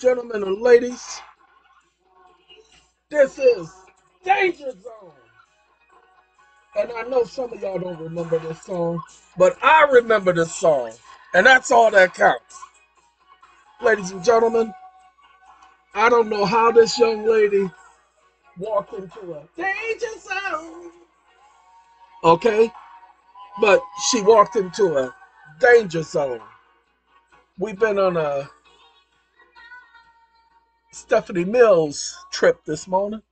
gentlemen and ladies, this is Danger Zone. And I know some of y'all don't remember this song, but I remember this song, and that's all that counts. Ladies and gentlemen, I don't know how this young lady walked into a danger zone, okay? But she walked into a danger zone. We've been on a Stephanie Mills trip this morning,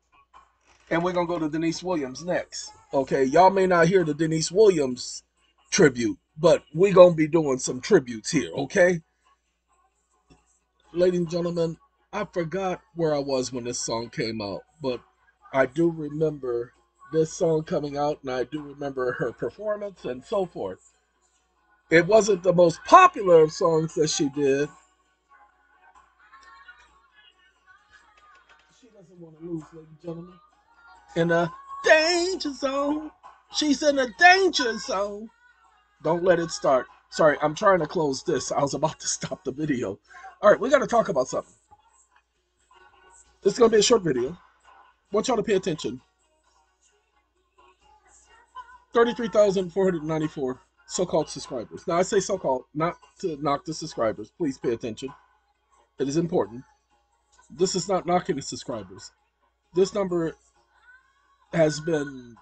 and we're going to go to Denise Williams next. Okay, y'all may not hear the Denise Williams tribute, but we're going to be doing some tributes here, okay? Ladies and gentlemen, I forgot where I was when this song came out, but I do remember this song coming out, and I do remember her performance and so forth. It wasn't the most popular of songs that she did. She doesn't want to lose, ladies and gentlemen. And danger zone. She's in a danger zone. Don't let it start. Sorry, I'm trying to close this. I was about to stop the video. All right, we got to talk about something. This is going to be a short video. I want y'all to pay attention. 33,494 so-called subscribers. Now, I say so-called, not to knock the subscribers. Please pay attention. It is important. This is not knocking the subscribers. This number has been,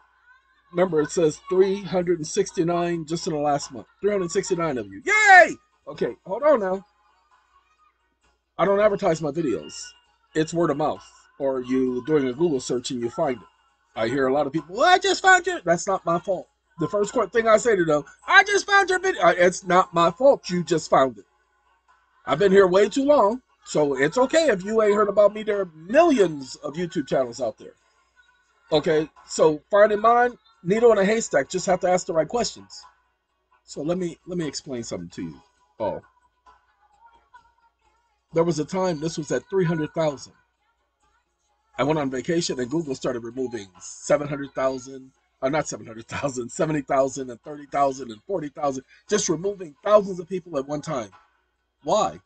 remember it says 369 just in the last month. 369 of you. Yay! Okay, hold on now. I don't advertise my videos. It's word of mouth, or you doing a Google search and you find it. I hear a lot of people, well, I just found you. That's not my fault. The first thing I say to them, I just found your video. It's not my fault. You just found it. I've been here way too long, so it's okay if you ain't heard about me. There are millions of YouTube channels out there. Okay, so finding mine, needle in a haystack, just have to ask the right questions. So let me explain something to you all. Oh. There was a time this was at 300,000. I went on vacation and Google started removing 700,000, not 700,000, 70,000 and 30,000 and 40,000, just removing thousands of people at one time. Why?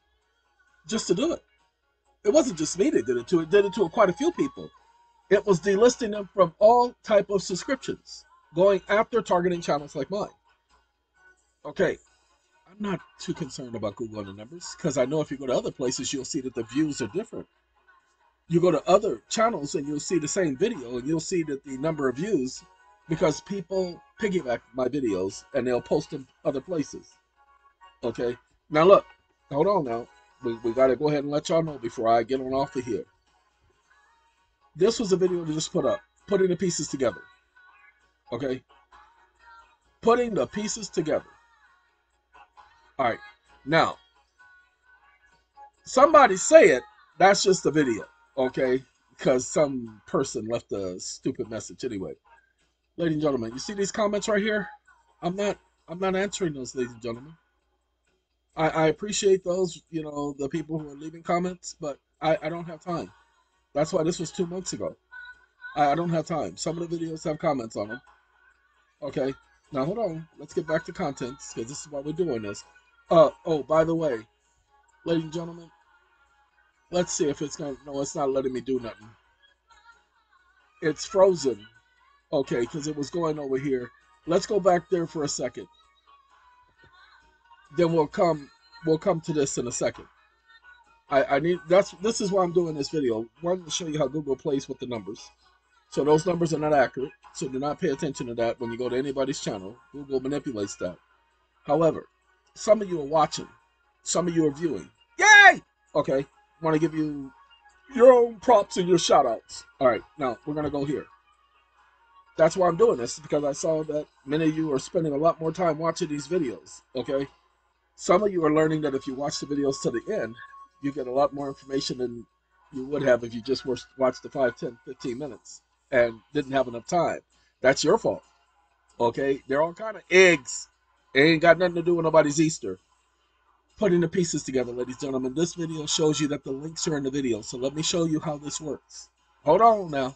Just to do it. It wasn't just me that did it to. It did it to quite a few people. It was delisting them from all type of subscriptions, going after targeting channels like mine. Okay, I'm not too concerned about Google and the numbers, because I know if you go to other places, you'll see that the views are different. You go to other channels and you'll see the same video and you'll see that the number of views, because people piggyback my videos and they'll post them other places. Okay, now look, hold on now. We got to go ahead and let y'all know before I get on off of here. This was a video to just put up, putting the pieces together, okay? Putting the pieces together. All right, now, somebody say it, that's just the video, okay? Because some person left a stupid message anyway. Ladies and gentlemen, you see these comments right here? I'm not answering those, ladies and gentlemen. I appreciate those, you know, the people who are leaving comments, but I don't have time. That's why this was 2 months ago. I don't have time. Some of the videos have comments on them. Okay, now hold on. Let's get back to contents, because this is why we're doing this. Oh, by the way, ladies and gentlemen, let's see if it's going to... No, it's not letting me do nothing. It's frozen. Okay, because it was going over here. Let's go back there for a second. Then we'll come to this in a second. I need, this is why I'm doing this video. One, to show you how Google plays with the numbers. So those numbers are not accurate. So do not pay attention to that when you go to anybody's channel. Google manipulates that. However, some of you are watching. Some of you are viewing. Yay! Okay, want to give you your own props and your shout outs. All right, now we're going to go here. That's why I'm doing this, because I saw that many of you are spending a lot more time watching these videos. Okay, some of you are learning that if you watch the videos to the end, you get a lot more information than you would have if you just watched the 5, 10, 15 minutes and didn't have enough time. That's your fault. Okay? They're all kind of eggs. It ain't got nothing to do with nobody's Easter. Putting the pieces together, ladies and gentlemen. This video shows you that the links are in the video. So let me show you how this works. Hold on now.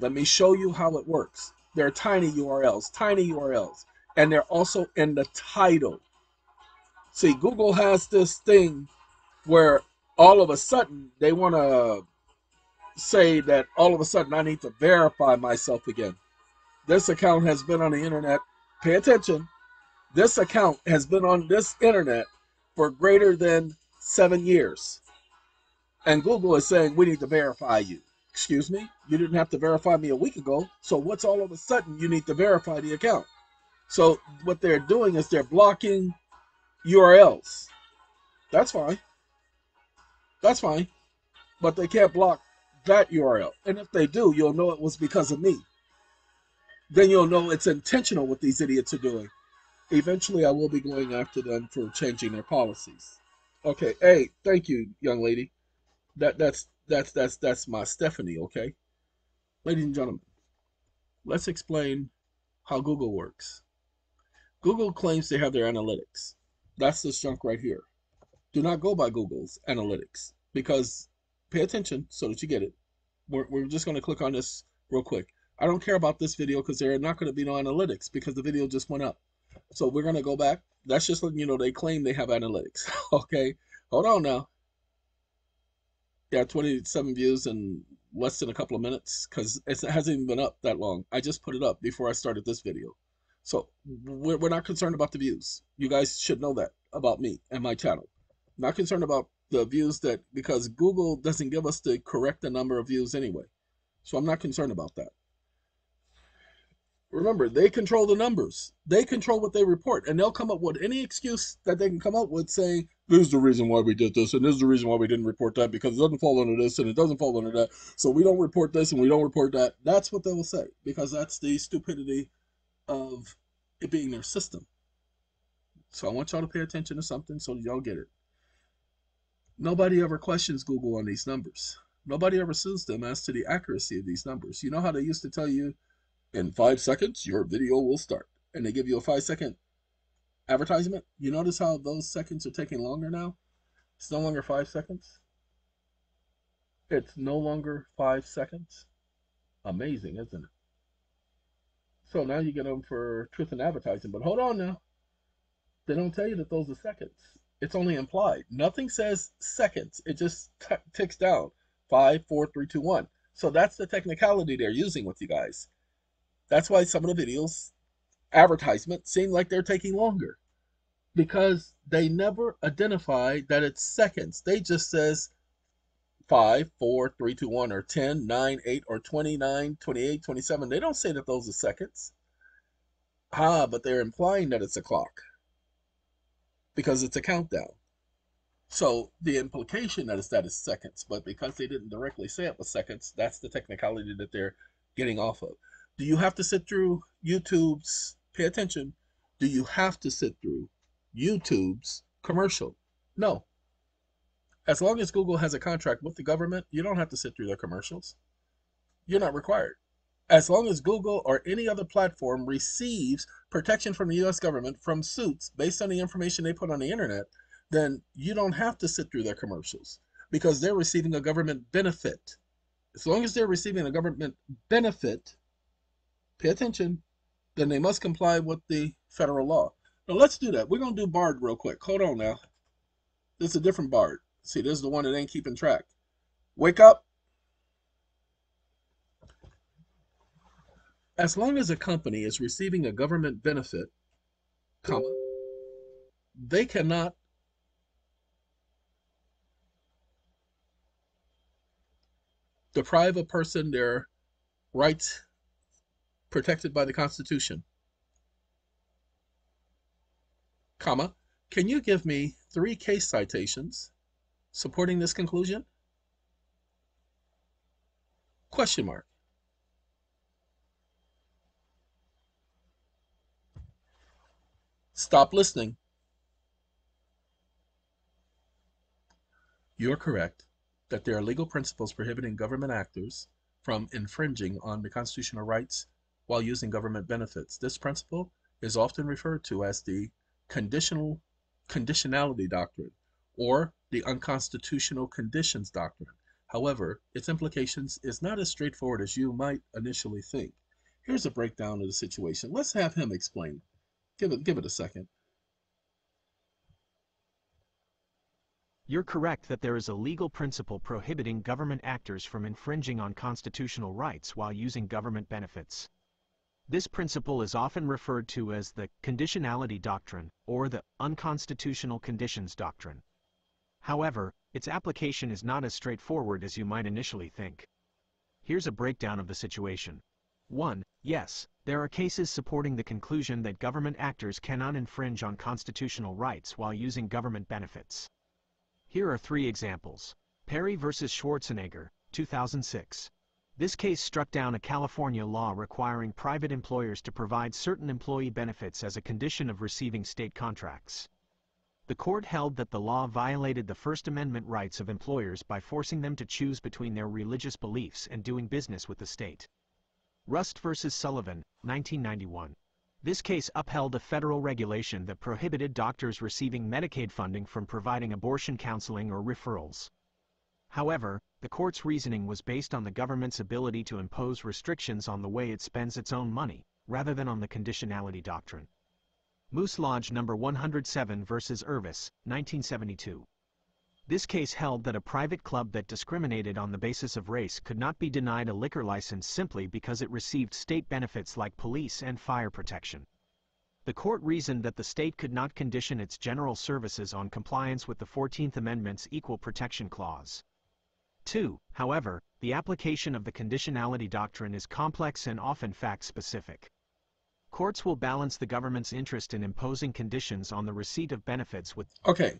Let me show you how it works. They're tiny URLs, and they're also in the title. See, Google has this thing where all of a sudden they want to say that all of a sudden I need to verify myself again. This account has been on the internet. Pay attention. This account has been on this internet for greater than 7 years. And Google is saying, we need to verify you. Excuse me? You didn't have to verify me a week ago. So what's all of a sudden you need to verify the account? So what they're doing is they're blocking URLs. That's fine. That's fine. But they can't block that URL. And if they do, you'll know it was because of me. Then you'll know it's intentional what these idiots are doing. Eventually, I will be going after them for changing their policies. Okay, hey, thank you, young lady. That's my Stephanie, okay? Ladies and gentlemen, let's explain how Google works. Google claims they have their analytics. That's this junk right here. Do not go by Google's analytics, because pay attention so that you get it. We're just going to click on this real quick. I don't care about this video because there are not going to be no analytics because the video just went up. So we're going to go back. That's just letting you know they claim they have analytics. Okay, hold on now. Yeah, 27 views in less than a couple of minutes because it hasn't even been up that long. I just put it up before I started this video. So we're not concerned about the views. You guys should know that about me and my channel. Not concerned about the views that, because Google doesn't give us the correct number of views anyway. So I'm not concerned about that. Remember, they control the numbers. They control what they report, and they'll come up with any excuse that they can come up with saying, this is the reason why we did this, and this is the reason why we didn't report that, because it doesn't fall under this, and it doesn't fall under that, so we don't report this, and we don't report that. That's what they will say, because that's the stupidity of it being their system. So I want y'all to pay attention to something so y'all get it. Nobody ever questions Google on these numbers. Nobody ever sues them as to the accuracy of these numbers. You know how they used to tell you, in 5 seconds, your video will start. And they give you a 5-second advertisement. You notice how those seconds are taking longer now? It's no longer 5 seconds. It's no longer 5 seconds. Amazing, isn't it? So now you get them for truth in advertising. But hold on now. They don't tell you that those are seconds. It's only implied. Nothing says seconds. It just ticks down. 5, 4, 3, 2, 1. So that's the technicality they're using with you guys. That's why some of the videos, advertisements, seem like they're taking longer. Because they never identify that it's seconds. They just says 5, 4, 3, 2, 1, or 10, 9, 8, or 29, 28, 27. They don't say that those are seconds. Ah, but they're implying that it's a clock. Because it's a countdown. So the implication that it's seconds. But because they didn't directly say it was seconds, that's the technicality that they're getting off of. Do you have to sit through YouTube's, pay attention, do you have to sit through YouTube's commercial? No. As long as Google has a contract with the government, you don't have to sit through their commercials. You're not required. As long as Google or any other platform receives protection from the U.S. government from suits based on the information they put on the internet, then you don't have to sit through their commercials because they're receiving a government benefit. As long as they're receiving a government benefit, pay attention, then they must comply with the federal law. Now let's do that. We're going to do Bard real quick. Hold on now. This is a different Bard. See, this is the one that ain't keeping track. Wake up. As long as a company is receiving a government benefit, comma, they cannot deprive a person their rights protected by the Constitution, comma, can you give me 3 case citations supporting this conclusion? Question mark. Stop listening. You're correct that there are legal principles prohibiting government actors from infringing on the constitutional rights while using government benefits. This principle is often referred to as the conditionality doctrine or the unconstitutional conditions doctrine. However, its implications is not as straightforward as you might initially think. Here's a breakdown of the situation. Let's have him explain. Give it a second. You're correct that there is a legal principle prohibiting government actors from infringing on constitutional rights while using government benefits. This principle is often referred to as the conditionality doctrine or the unconstitutional conditions doctrine. However, its application is not as straightforward as you might initially think. Here's a breakdown of the situation. 1. Yes, there are cases supporting the conclusion that government actors cannot infringe on constitutional rights while using government benefits. Here are 3 examples. Perry versus Schwarzenegger, 2006. This case struck down a California law requiring private employers to provide certain employee benefits as a condition of receiving state contracts. The court held that the law violated the First Amendment rights of employers by forcing them to choose between their religious beliefs and doing business with the state. Rust v. Sullivan, 1991. This case upheld a federal regulation that prohibited doctors receiving Medicaid funding from providing abortion counseling or referrals. However, the court's reasoning was based on the government's ability to impose restrictions on the way it spends its own money, rather than on the conditionality doctrine. Moose Lodge No. 107 v. Irvis, 1972. This case held that a private club that discriminated on the basis of race could not be denied a liquor license simply because it received state benefits like police and fire protection. The court reasoned that the state could not condition its general services on compliance with the 14th Amendment's Equal Protection Clause. 2. However, the application of the conditionality doctrine is complex and often fact-specific. Courts will balance the government's interest in imposing conditions on the receipt of benefits with... Okay,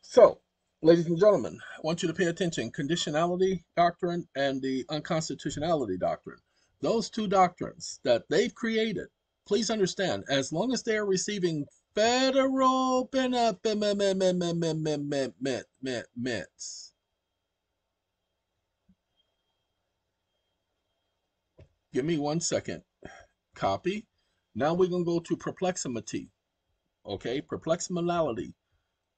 so... Ladies and gentlemen, I want you to pay attention. Conditionality doctrine and the unconstitutionality doctrine. Those two doctrines that they've created, please understand, as long as they're receiving federal benefits, give me 1 second. Copy. Now we're going to go to perpleximity. Okay, perpleximity.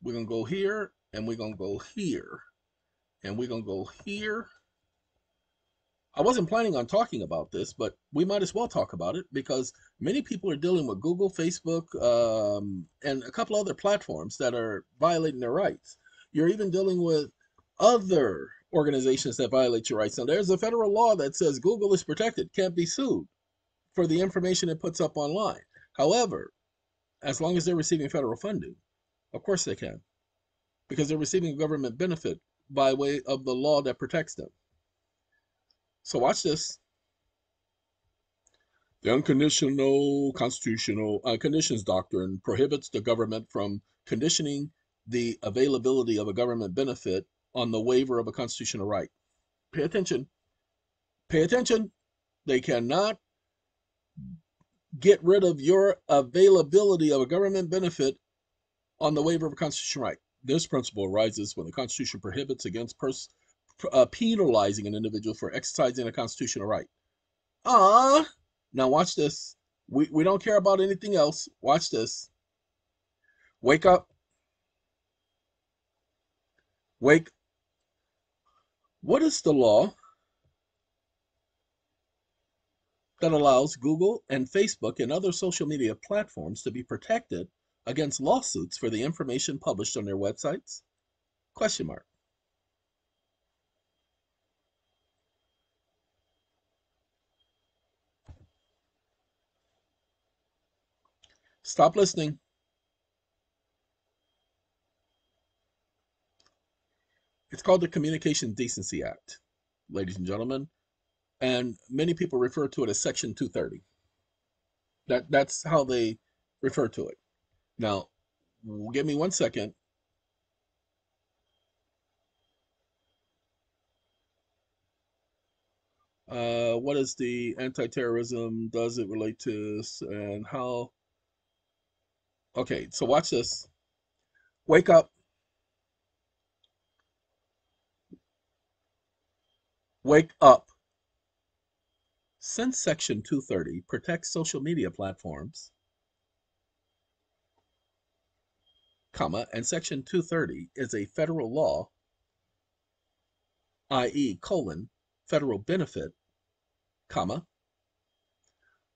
We're going to go here. And we're going to go here. And we're going to go here. I wasn't planning on talking about this, but we might as well talk about it because many people are dealing with Google, Facebook, and a couple other platforms that are violating their rights. You're even dealing with other organizations that violate your rights. Now, there's a federal law that says Google is protected, can't be sued for the information it puts up online. However, as long as they're receiving federal funding, of course they can. Because they're receiving government benefit by way of the law that protects them. So watch this. The unconditional conditions doctrine prohibits the government from conditioning the availability of a government benefit on the waiver of a constitutional right. Pay attention. Pay attention. They cannot get rid of your availability of a government benefit on the waiver of a constitutional right. This principle arises when the Constitution prohibits against penalizing an individual for exercising a constitutional right. Now watch this. We don't care about anything else. Watch this. Wake up. Wake. What is the law that allows Google and Facebook and other social media platforms to be protected against lawsuits for the information published on their websites? Question mark. Stop listening. It's called the Communication Decency Act, ladies and gentlemen, and many people refer to it as Section 230. That's how they refer to it. Now, give me 1 second. What is the anti-terrorism? Does it relate to this and how? Okay, so watch this. Wake up. Wake up. Since Section 230 protects social media platforms, and Section 230 is a federal law, i.e., federal benefit,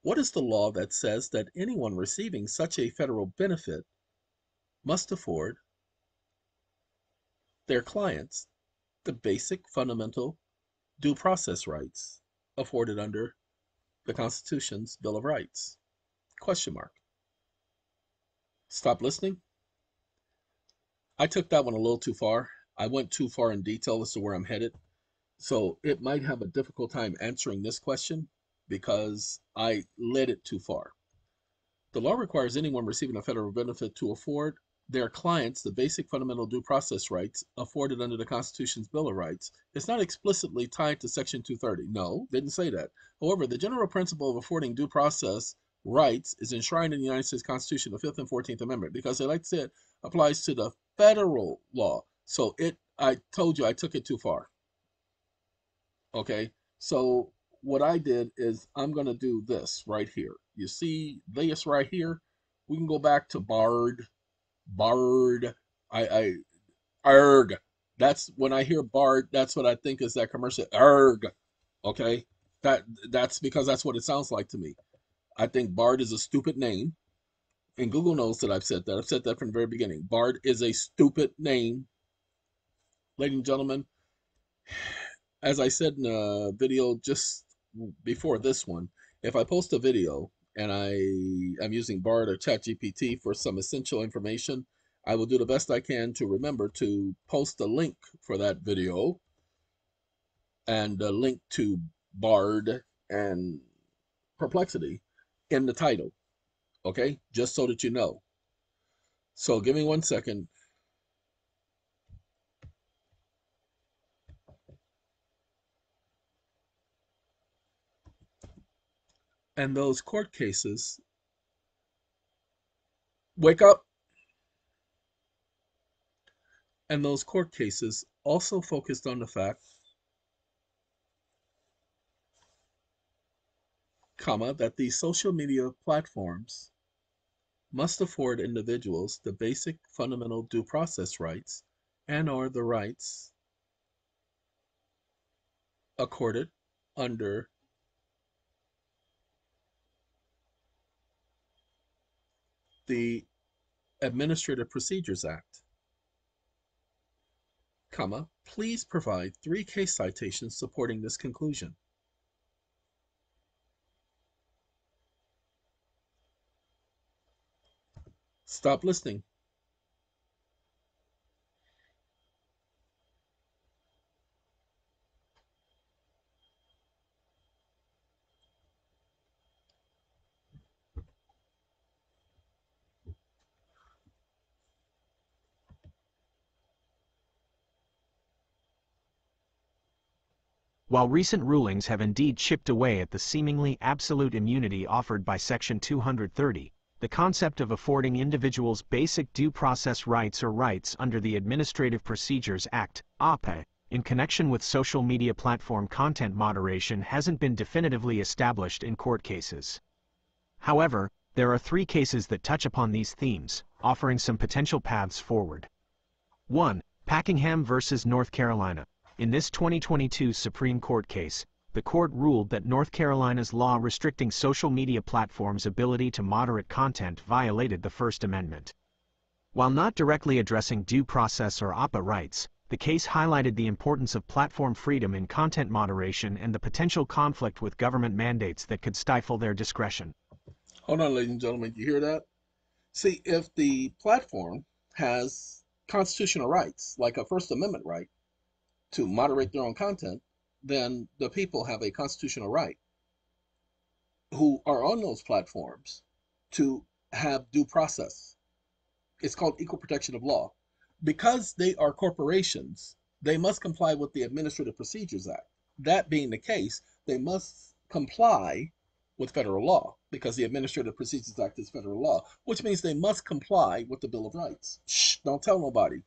what is the law that says that anyone receiving such a federal benefit must afford their clients the basic fundamental due process rights afforded under the Constitution's Bill of Rights? Question mark. Stop listening? I took that one a little too far. I went too far in detail as to where I'm headed. So it might have a difficult time answering this question because I led it too far. The law requires anyone receiving a federal benefit to afford their clients the basic fundamental due process rights afforded under the Constitution's Bill of Rights. It's not explicitly tied to Section 230. No, didn't say that. However, the general principle of affording due process rights is enshrined in the United States Constitution, the 5th and 14th Amendment, because, like I said, applies to the federal law. So I told you I took it too far. Okay, so what I did is I'm going to do this right here. You see this right here? We can go back to Bard. Erg. That's when I hear Bard, that's what I think is that commercial. Erg. Okay, that's because that's what it sounds like to me. I think Bard is a stupid name, and Google knows that I've said that. I've said that from the very beginning. Bard is a stupid name. Ladies and gentlemen, as I said in a video just before this one, if I post a video and I'm using Bard or ChatGPT for some essential information, I will do the best I can to remember to post a link for that video and a link to Bard and Perplexity in the title, okay? Just so that you know. So give me 1 second. And those court cases, wake up. And those court cases also focused on the fact, comma, that these social media platforms must afford individuals the basic fundamental due process rights and or the rights accorded under the Administrative Procedures Act, comma, please provide 3 case citations supporting this conclusion. Stop listening. While recent rulings have indeed chipped away at the seemingly absolute immunity offered by Section 230, the concept of affording individuals basic due process rights or rights under the Administrative Procedures Act, APA, in connection with social media platform content moderation hasn't been definitively established in court cases. However, there are 3 cases that touch upon these themes, offering some potential paths forward. 1. Packingham v. North Carolina. In this 2022 Supreme Court case, the court ruled that North Carolina's law restricting social media platforms' ability to moderate content violated the First Amendment. While not directly addressing due process or APA rights, the case highlighted the importance of platform freedom in content moderation and the potential conflict with government mandates that could stifle their discretion. Hold on, ladies and gentlemen, you hear that? See, if the platform has constitutional rights, like a First Amendment right, to moderate their own content, then the people have a constitutional right who are on those platforms to have due process. It's called equal protection of law. Because they are corporations, they must comply with the Administrative Procedures Act. That being the case, they must comply with federal law because the Administrative Procedures Act is federal law, which means they must comply with the Bill of Rights. Shh, don't tell nobody.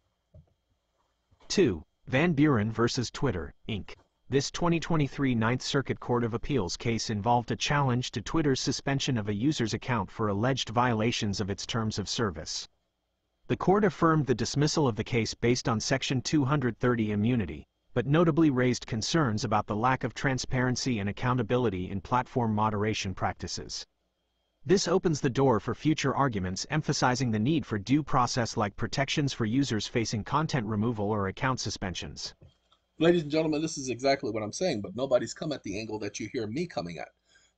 2. Van Buren versus Twitter, Inc. This 2023 Ninth Circuit Court of Appeals case involved a challenge to Twitter's suspension of a user's account for alleged violations of its terms of service. The court affirmed the dismissal of the case based on Section 230 immunity, but notably raised concerns about the lack of transparency and accountability in platform moderation practices. This opens the door for future arguments emphasizing the need for due process-like protections for users facing content removal or account suspensions. Ladies and gentlemen, this is exactly what I'm saying, but nobody's come at the angle that you hear me coming at.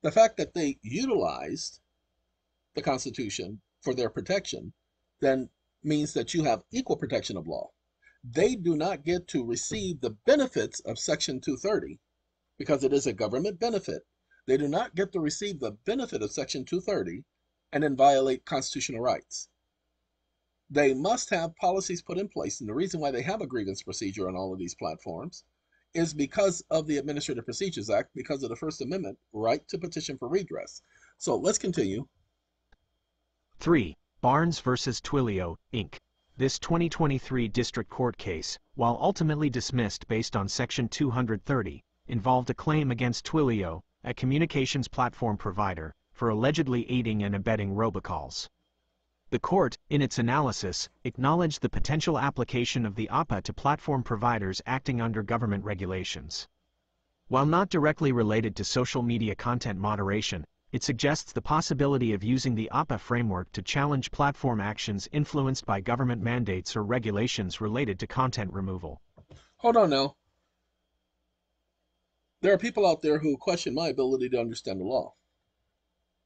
The fact that they utilized the Constitution for their protection then means that you have equal protection of law. They do not get to receive the benefits of Section 230 because it is a government benefit. They do not get to receive the benefit of Section 230 and then violate constitutional rights. They must have policies put in place, and the reason why they have a grievance procedure on all of these platforms is because of the Administrative Procedures Act, because of the First Amendment right to petition for redress. So let's continue. 3. Barnes v. Twilio, Inc. This 2023 District Court case, while ultimately dismissed based on Section 230, involved a claim against Twilio, a communications platform provider, for allegedly aiding and abetting robocalls. The court, in its analysis, acknowledged the potential application of the APA to platform providers acting under government regulations. While not directly related to social media content moderation, it suggests the possibility of using the APA framework to challenge platform actions influenced by government mandates or regulations related to content removal. Hold on now. There are people out there who question my ability to understand the law.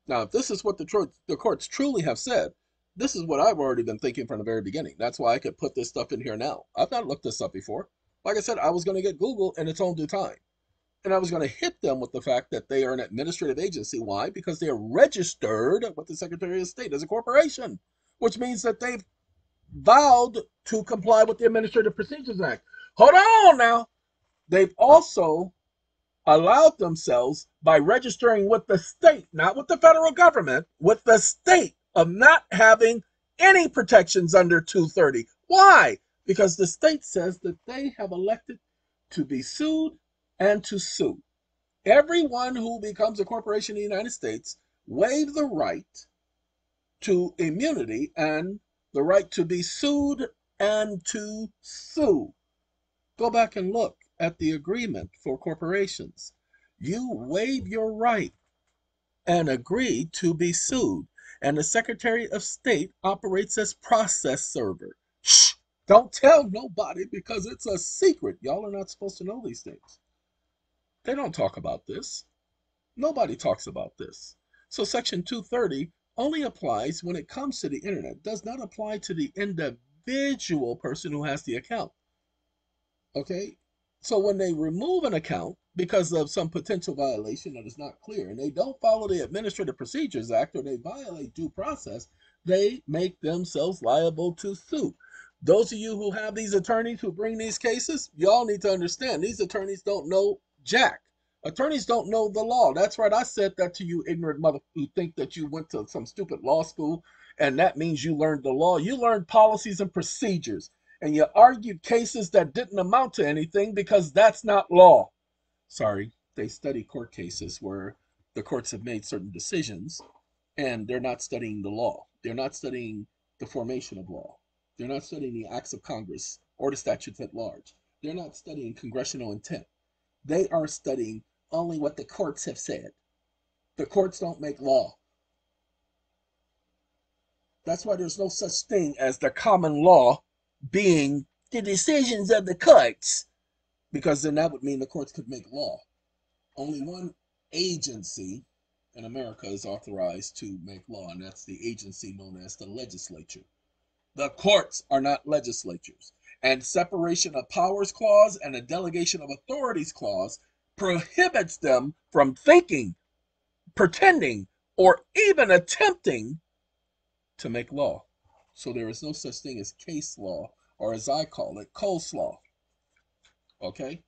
Now, if this is what the courts truly have said, this is what I've already been thinking from the very beginning. That's why I could put this stuff in here now. I've not looked this up before. Like I said, I was going to get Google in its own due time. And I was going to hit them with the fact that they are an administrative agency. Why? Because they are registered with the Secretary of State as a corporation, which means that they've vowed to comply with the Administrative Procedures Act. Hold on now. They've also allowed themselves, by registering with the state, not with the federal government, with the state, of not having any protections under 230. Why? Because the state says that they have elected to be sued and to sue. Everyone who becomes a corporation in the United States waives the right to immunity and the right to be sued and to sue. Go back and look at the agreement for corporations. You waive your right and agree to be sued, and the Secretary of State operates as process server. Shh, don't tell nobody, because it's a secret. Y'all are not supposed to know these things. They don't talk about this. Nobody talks about this. So Section 230 only applies when it comes to the internet. It does not apply to the individual person who has the account. Okay? So when they remove an account because of some potential violation that is not clear, and they don't follow the Administrative Procedures Act, or they violate due process, they make themselves liable to sue. Those of you who have these attorneys who bring these cases, y'all need to understand, these attorneys don't know jack. Attorneys don't know the law. That's right, I said that to you ignorant mother who think that you went to some stupid law school and that means you learned the law. You learned policies and procedures, and you argued cases that didn't amount to anything because that's not law. Sorry, they study court cases where the courts have made certain decisions, and they're not studying the law. They're not studying the formation of law. They're not studying the acts of Congress or the statutes at large. They're not studying congressional intent. They are studying only what the courts have said. The courts don't make law. That's why there's no such thing as the common law being the decisions of the courts, because then that would mean the courts could make law. Only one agency in America is authorized to make law, and that's the agency known as the legislature. The courts are not legislatures. And separation of powers clause and a delegation of authorities clause prohibits them from thinking, pretending, or even attempting to make law. So there is no such thing as case law, or as I call it, coleslaw. Okay?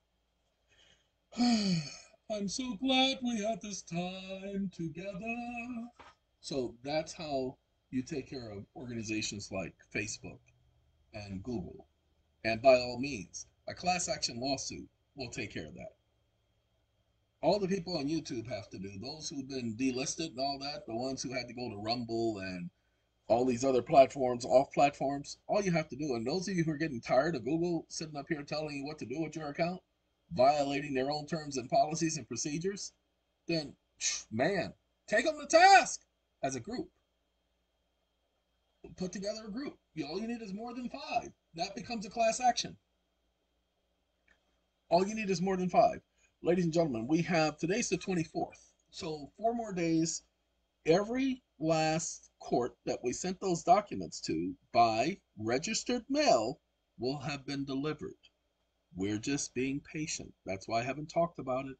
I'm so glad we had this time together. So that's how you take care of organizations like Facebook and Google. And by all means, a class action lawsuit will take care of that. All the people on YouTube have to do, those who've been delisted and all that, the ones who had to go to Rumble and all these other platforms, off platforms, all you have to do, and those of you who are getting tired of Google sitting up here telling you what to do with your account, violating their own terms and policies and procedures, then, man, take them to task. as a group. Put together a group. All you need is more than 5. That becomes a class action. All you need is more than 5. Ladies and gentlemen, we have, today's the 24th. So 4 more days. Every last court that we sent those documents to by registered mail will have been delivered. We're just being patient. That's why I haven't talked about it.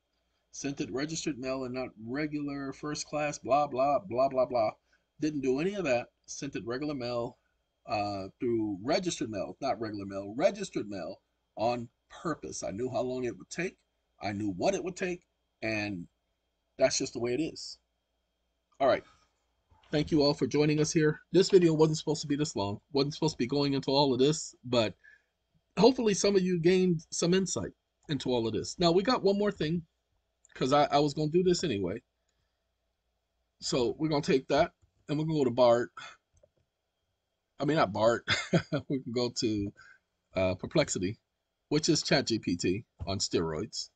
Sent it registered mail and not regular first class, blah, blah, blah, blah, blah. Didn't do any of that. Sent it regular mail through registered mail, not regular mail, registered mail on purpose. I knew how long it would take. I knew what it would take. And that's just the way it is. All right. Thank you all for joining us here. This video wasn't supposed to be this long. Wasn't supposed to be going into all of this, but hopefully some of you gained some insight into all of this. Now, we got one more thing because I was going to do this anyway. So we're going to take that and we're going to go to BART. I mean, not BART. We can go to Perplexity, which is ChatGPT on steroids.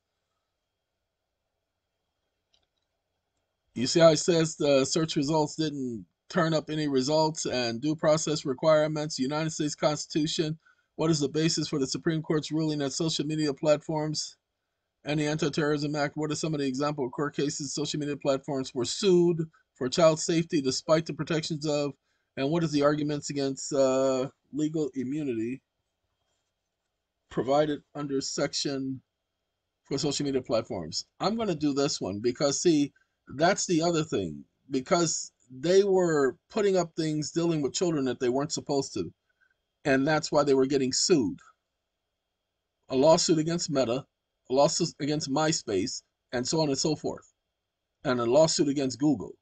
You see how it says the search results didn't turn up any results and due process requirements, United States Constitution. What is the basis for the Supreme Court's ruling that social media platforms and the Anti-Terrorism Act? What are some of the example of court cases social media platforms were sued for child safety despite the protections of? And what is the arguments against legal immunity provided under section for social media platforms? I'm going to do this one because, see, that's the other thing, because they were putting up things dealing with children that they weren't supposed to, and that's why they were getting sued. A lawsuit against Meta, a lawsuit against MySpace, and so on and so forth, and a lawsuit against Google.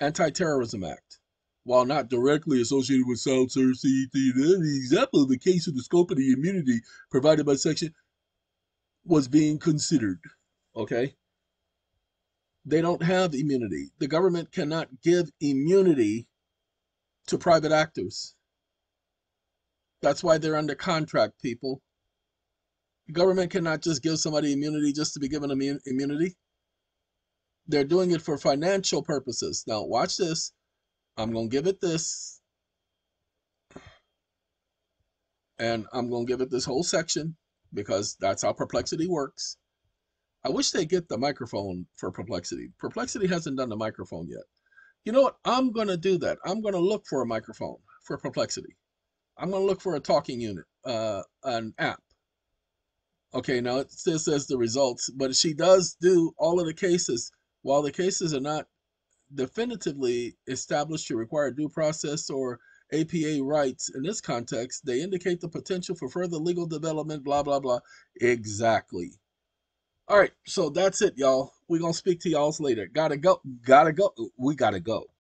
Anti-Terrorism Act, while not directly associated with child safety, the example of the case of the scope of the immunity provided by section was being considered. Okay. They don't have immunity. The government cannot give immunity to private actors. That's why they're under contract, people. The government cannot just give somebody immunity just to be given immunity. They're doing it for financial purposes. Now, watch this. I'm going to give it this. And I'm going to give it this whole section because that's how Perplexity works. I wish they get the microphone for Perplexity. Perplexity hasn't done the microphone yet. You know what? I'm going to do that. I'm going to look for a microphone for Perplexity. I'm going to look for a talking unit, an app. Okay, now it still says the results, but she does do all of the cases. While the cases are not definitively established to require due process or APA rights in this context, they indicate the potential for further legal development, blah, blah, blah. Exactly. All right, so that's it, y'all. We're going to speak to y'all later. Gotta go. We gotta go.